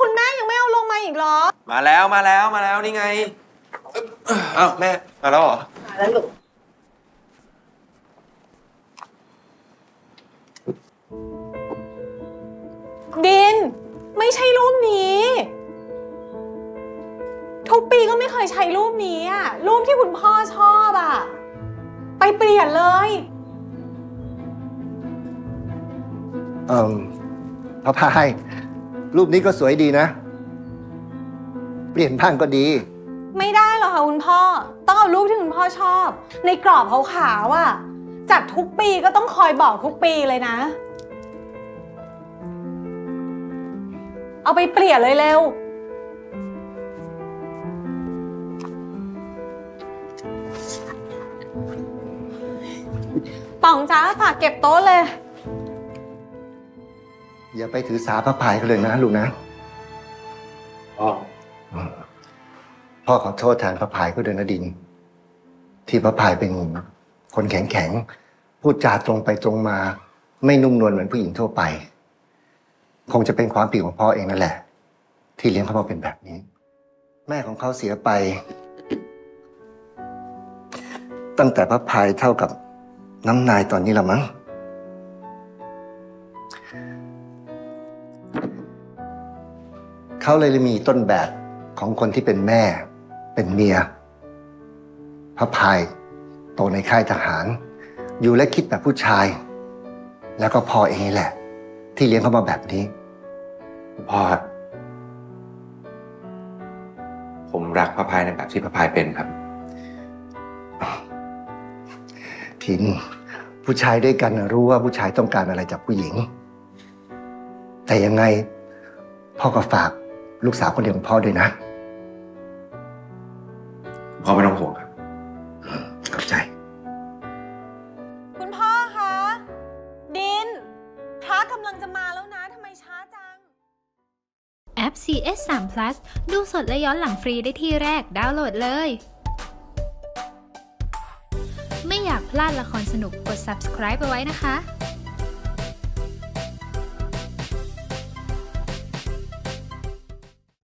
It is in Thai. คุณแม่ยังไม่เอาลงมาอีกหรอมาแล้วนี่ไงอ้าวแม่มาแล้วเหรอมาแล้วลูกดินไม่ใช่รูปนี้ทุกปีก็ไม่เคยใช้รูปนี้อะรูปที่คุณพ่อชอบอะไปเปลี่ยนเลยพระพายรูปนี้ก็สวยดีนะเปลี่ยนบ้างก็ดีไม่ได้หรอกค่ะคุณพ่อต้องเอารูปที่คุณพ่อชอบในกรอบขาวๆอะจัดทุกปีก็ต้องคอยบอกทุกปีเลยนะเอาไปเปลี่ยนเลยเร็วป๋องจ้าฝากเก็บโต๊ะเลยอย่าไปถือสาพระพายกันเลยนะลูกนะพ่อขอโทษแทนพระพายก็เดินอดินที่พระพายเป็นคนแข็งๆพูดจาตรงไปตรงมาไม่นุ่มนวลเหมือนผู้หญิงทั่วไปคงจะเป็นความผิดของพ่อเองนั่นแหละที่เลี้ยงเขามาเป็นแบบนี้แม่ของเขาเสียไปตั้งแต่พระพายเท่ากับน้ำนายตอนนี้ละมั้งเขาเลยมีต้นแบบของคนที่เป็นแม่เป็นเมียพระพายโตในค่ายทหารอยู่และคิดแบบผู้ชายแล้วก็พ่อเองแหละที่เลี้ยงเขามาแบบนี้พ่อครับผมรักพระพายในแบบที่พระพายเป็นครับพินผู้ชายด้วยกันรู้ว่าผู้ชายต้องการอะไรจากผู้หญิงแต่ยังไงพ่อก็ฝากลูกสาวคนเดียวของพ่อด้วยนะพ่อไม่ต้องห่วงครับขอบใจคุณพ่อคะดินพระกำลังจะมาแล้วนะทำไมช้าจังแอป CS3 Plus ดูสดและย้อนหลังฟรีได้ที่แรกดาวน์โหลดเลยไม่อยากพลาดละครสนุกกด subscribe ไปไว้นะคะ